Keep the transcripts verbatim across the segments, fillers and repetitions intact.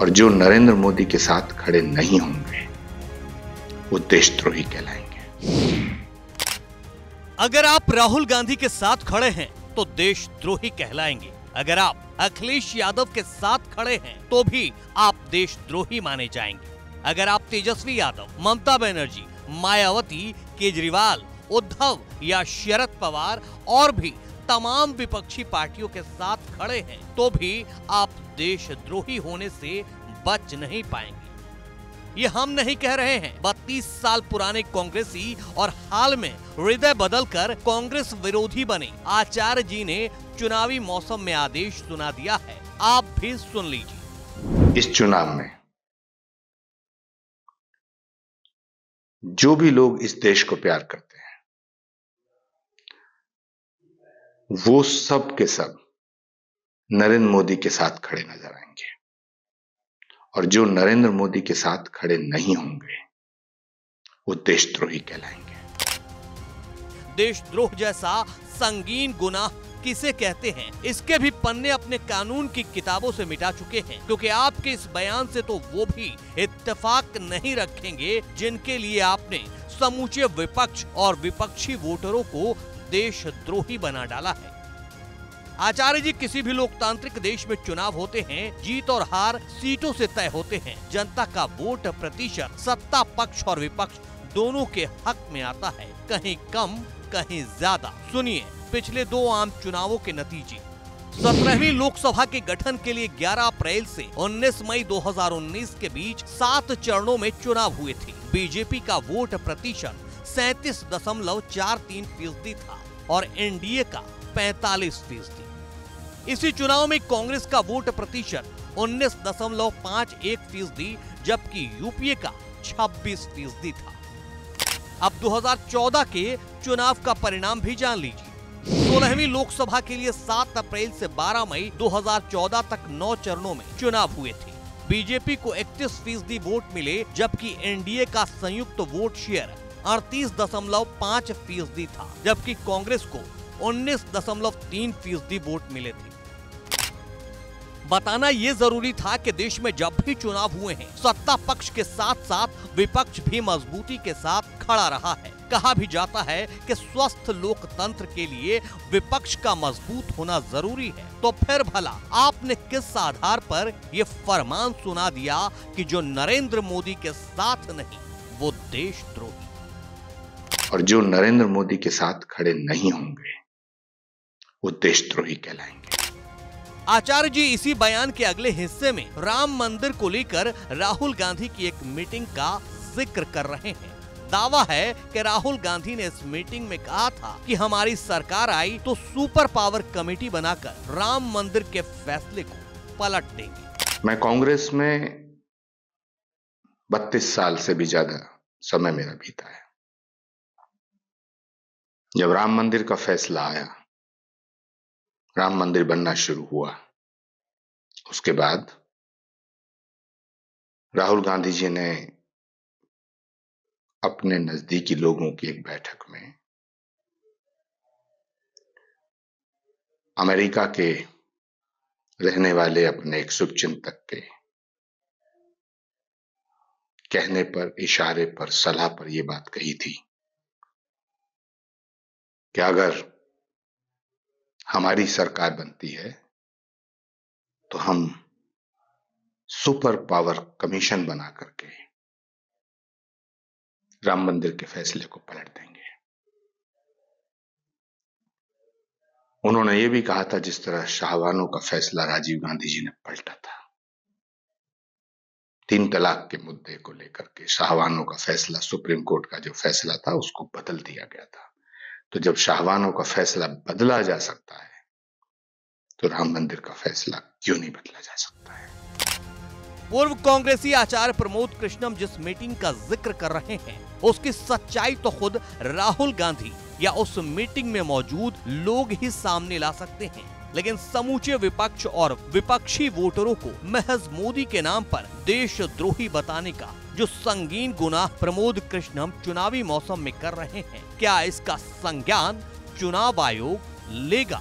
और जो नरेंद्र मोदी के साथ खड़े नहीं होंगे वो देशद्रोही कहलाएंगे। अगर आप राहुल गांधी के साथ खड़े हैं तो देशद्रोही कहलाएंगे। अगर आप अखिलेश यादव के साथ खड़े हैं तो भी आप देशद्रोही माने जाएंगे। अगर आप तेजस्वी यादव, ममता बनर्जी, मायावती, केजरीवाल, उद्धव या शरद पवार और भी तमाम विपक्षी पार्टियों के साथ खड़े हैं तो भी आप देशद्रोही होने से बच नहीं पाएंगे। ये हम नहीं कह रहे हैं, बत्तीस साल पुराने कांग्रेसी और हाल में हृदय बदलकर कांग्रेस विरोधी बने आचार्य जी ने चुनावी मौसम में आदेश सुना दिया है, आप भी सुन लीजिए। इस चुनाव में जो भी लोग इस देश को प्यार करते हैं वो सब के सब नरेंद्र मोदी के साथ खड़े नजर आएंगे और जो नरेंद्र मोदी के साथ खड़े नहीं होंगे वो देशद्रोही कहलाएंगे। देशद्रोह जैसा संगीन गुनाह किसे कहते हैं इसके भी पन्ने अपने कानून की किताबों से मिटा चुके हैं, क्योंकि आपके इस बयान से तो वो भी इत्तेफाक नहीं रखेंगे जिनके लिए आपने समूचे विपक्ष और विपक्षी वोटरों को देशद्रोही बना डाला है। आचार्य जी, किसी भी लोकतांत्रिक देश में चुनाव होते हैं, जीत और हार सीटों से तय होते हैं। जनता का वोट प्रतिशत सत्ता पक्ष और विपक्ष दोनों के हक में आता है, कहीं कम कहीं ज्यादा। सुनिए पिछले दो आम चुनावों के नतीजे। सत्रहवीं लोकसभा के गठन के लिए ग्यारह अप्रैल से उन्नीस मई दो हजार उन्नीस के बीच सात चरणों में चुनाव हुए थे। बीजेपी का वोट प्रतिशत सैंतीस दशमलव चार तीन फीसदी था और एनडीए का पैंतालीस फीसदी। इसी चुनाव में कांग्रेस का वोट प्रतिशत उन्नीस दशमलव पांच एक फीसदी जबकि यूपीए का छब्बीस फीसदी था। अब दो हजार चौदह के चुनाव का परिणाम भी जान लीजिए। सोलहवीं लोकसभा के लिए सात अप्रैल से बारह मई दो हजार चौदह तक नौ चरणों में चुनाव हुए थे। बीजेपी को इकतीस फीसदी वोट मिले जबकि एनडीए का संयुक्त वोट शेयर अड़तीस दशमलव पांच फीसदी था जबकि कांग्रेस को उन्नीस दशमलव तीन फीसदी वोट मिले थे। बताना ये जरूरी था कि देश में जब भी चुनाव हुए हैं सत्ता पक्ष के साथ साथ विपक्ष भी मजबूती के साथ खड़ा रहा है। कहा भी जाता है कि स्वस्थ लोकतंत्र के लिए विपक्ष का मजबूत होना जरूरी है, तो फिर भला आपने किस आधार पर ये फरमान सुना दिया कि जो नरेंद्र मोदी के साथ नहीं वो देशद्रोही और जो नरेंद्र मोदी के साथ खड़े नहीं होंगे वो देशद्रोही कहलाएंगे। आचार्य जी, इसी बयान के अगले हिस्से में राम मंदिर को लेकर राहुल गांधी की एक मीटिंग का जिक्र कर रहे हैं। दावा है कि राहुल गांधी ने इस मीटिंग में कहा था कि हमारी सरकार आई तो सुपर पावर कमेटी बनाकर राम मंदिर के फैसले को पलट देंगे। मैं कांग्रेस में बत्तीस साल से भी ज्यादा समय मेरा बीता है। जब राम मंदिर का फैसला आया, राम मंदिर बनना शुरू हुआ, उसके बाद राहुल गांधी जी ने अपने नजदीकी लोगों की एक बैठक में अमेरिका के रहने वाले अपने एक शुभचिंतक के कहने पर, इशारे पर, सलाह पर यह बात कही थी कि अगर हमारी सरकार बनती है तो हम सुपर पावर कमीशन बना करके राम मंदिर के फैसले को पलट देंगे। उन्होंने यह भी कहा था जिस तरह शाहवानों का फैसला राजीव गांधी जी ने पलटा था, तीन तलाक के मुद्दे को लेकर के शाहवानों का फैसला, सुप्रीम कोर्ट का जो फैसला था उसको बदल दिया गया था। तो जब शाहवानों का फैसला बदला जा सकता है तो राम मंदिर का फैसला क्यों नहीं बदला जा सकता है। पूर्व कांग्रेसी आचार्य प्रमोद कृष्णम जिस मीटिंग का जिक्र कर रहे हैं उसकी सच्चाई तो खुद राहुल गांधी या उस मीटिंग में मौजूद लोग ही सामने ला सकते हैं, लेकिन समूचे विपक्ष और विपक्षी वोटरों को महज मोदी के नाम पर देशद्रोही बताने का जो संगीन गुनाह प्रमोद कृष्णम चुनावी मौसम में कर रहे हैं, क्या इसका संज्ञान चुनाव आयोग लेगा?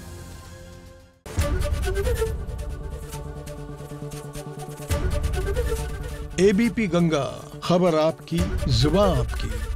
एबीपी गंगा, खबर आपकी, जुबान आपकी।